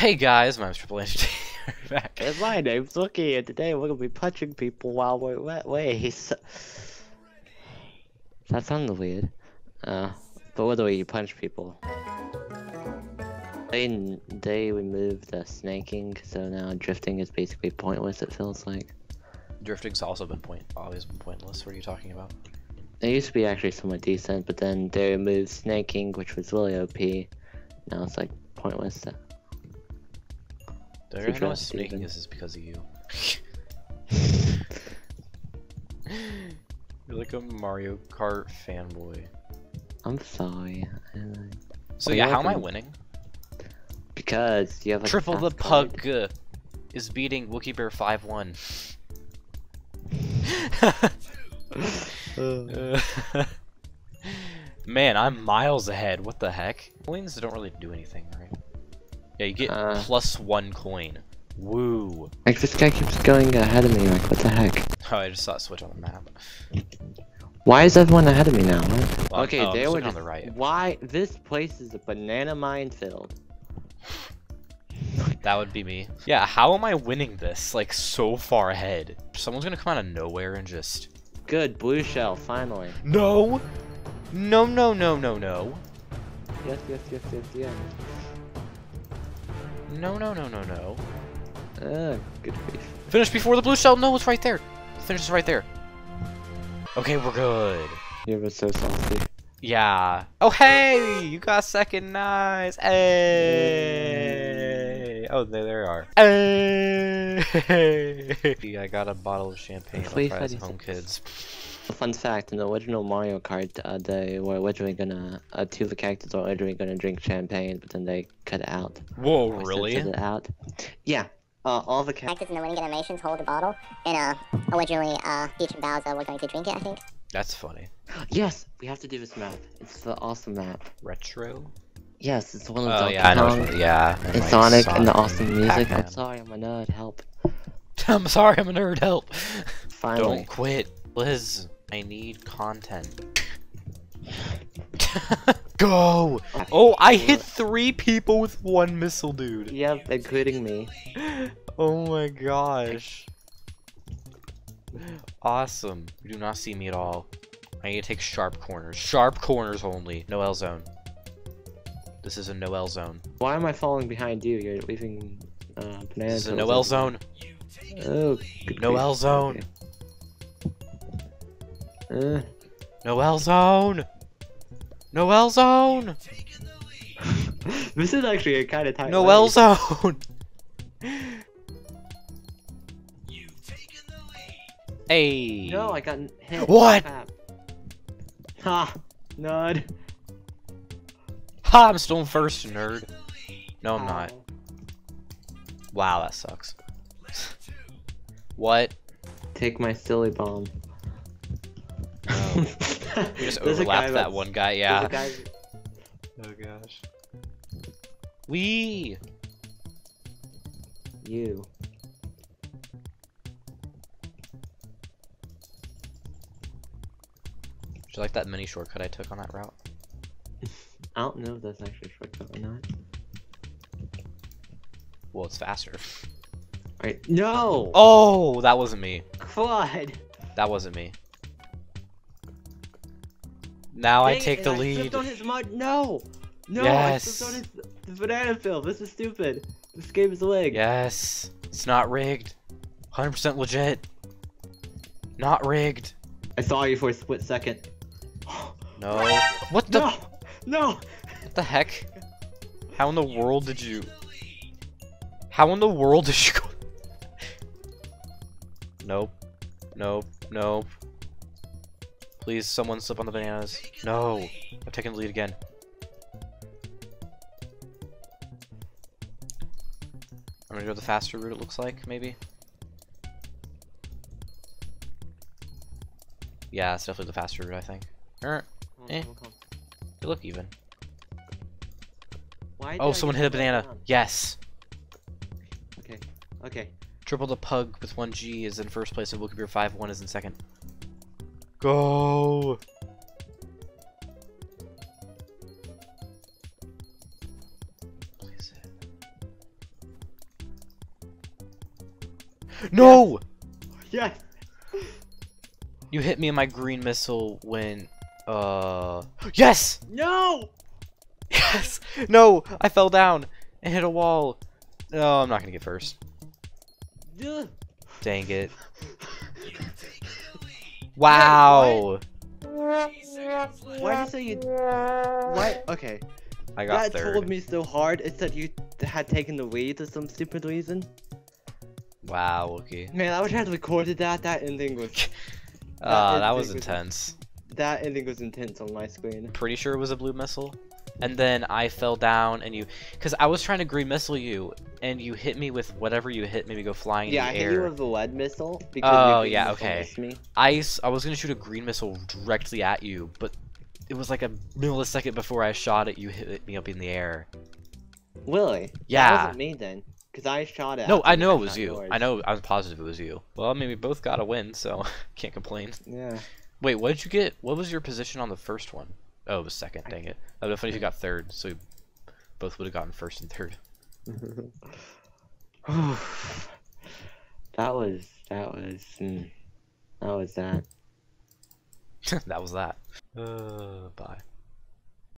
Hey guys, my name's Triple H. Back. And my name's Wookie, and today we're gonna be punching people while we're wet ways. That sounded weird. But literally, you punch people. They removed the snaking, so now drifting is basically pointless, it feels like. Drifting's also been always been pointless. What are you talking about? It used to be actually somewhat decent, but then they removed snaking, which was really OP. Now it's like pointless. The reason I was snaking is because of you. You're like a Mario Kart fanboy. I'm sorry. So yeah, how am I winning? Because you have a Triple the Pug is beating WookieBear514. Man, I'm miles ahead. What the heck? Coins don't really do anything, right? Yeah, you get +1 coin. Woo. Like, this guy keeps going ahead of me. Like, what the heck? Oh, I just saw a switch on the map. Why is everyone ahead of me now? Well, okay, oh, they were on the right. Why? This place is a banana minefield. That would be me. Yeah, how am I winning this? Like, so far ahead. Someone's gonna come out of nowhere and just... Good, blue shell, finally. No! No, no, no, no, no. Yes, yes, yes, yes, yes. No, no, no, no, no. Good grief. Finish before the blue shell? No, it's right there. Finish is right there. Okay, we're good. You were so salty. Yeah. Oh, hey! You got second, nice! Hey! Oh, there you are. Hey! I got a bottle of champagne. Please, home kids. Fun fact, in the original Mario Kart, they were originally gonna, two of the characters were originally gonna drink champagne, but then they cut it out. Whoa, really? Cut it out. Yeah. All the characters in the winning animations hold the bottle, and originally, Peach and Bowser were going to drink it, I think. That's funny. Yes, we have to do this map. It's the awesome map. Retro? Yes, it's one of the and Sonic and the awesome music. I'm sorry, I'm a nerd, help. I'm sorry, I'm a nerd, help. Finally. Don't quit, Liz. I need content. Go! Oh, I hit 3 people with 1 missile, dude. Yep, including me. Oh my gosh. Awesome. You do not see me at all. I need to take sharp corners. Sharp corners only. Noelle zone. This is a Noelle zone. Why am I falling behind you? You're leaving bananas. This is a Noelle zone. Oh, Noelle zone. Okay. Noelle zone. Noelle zone. This is actually a kind of tight Noelle zone. Hey. No, I got hit. What? Ha, nerd. Ha, I'm still in first, nerd. No, I'm not. Wow, that sucks. What? Take my silly bomb. Oh. You just overlapped that one guy, yeah. Oh gosh. Wee. You. Did you like that mini shortcut I took on that route? I don't know if that's actually a shortcut or not. Well, it's faster. Alright, no! Oh, that wasn't me. Claude! That wasn't me. Now I take the lead. I slipped on his mud. No! No, yes. I slipped on his banana peel. This is stupid. This game is rigged. Yes. It's not rigged. 100% legit. Not rigged. I saw you for a split second. No. What the? No. No. What the heck? How in the world did you? How in the world did you go? Nope. Nope. Nope. Please, someone slip on the bananas. No. I'm taking the lead again. I'm gonna go the faster route. It looks like maybe. Yeah, it's definitely the faster route, I think. You look even. Oh, someone hit a banana. Yes. Okay. Okay. Triple the Pug with 1G is in first place, and WookieBear514 is in second. Go. Please hit. No! Yes! Yes. You hit me in my green missile when... Yes! No! Yes! No! I fell down and hit a wall. No, I'm not gonna get first. Ugh. Dang it. Wow! Why did you say you... What? Okay. I got third. That told me so hard. It said you had taken the lead for some stupid reason. Wow, okay. Man, I wish I had recorded that. That ending was... that was intense. That ending was intense on my screen. Pretty sure it was a blue missile. And then I fell down and you... Because I was trying to green missile you, and you hit me with whatever you hit, maybe go flying in the air. Yeah, I hit you with the lead missile. Because okay. I was going to shoot a green missile directly at you, but it was like a millisecond before I shot it, you hit me up in the air. Really? Yeah. That wasn't me then. Because I shot it. No, I know it was you. Yours. I know. I was positive it was you. Well, I mean, we both got a win, so can't complain. Yeah. Wait, what did you get? What was your position on the first one? Oh, it was second. Dang it. That would have been funny if you got third, so we both would have gotten first and third. That was that. That was that. Bye.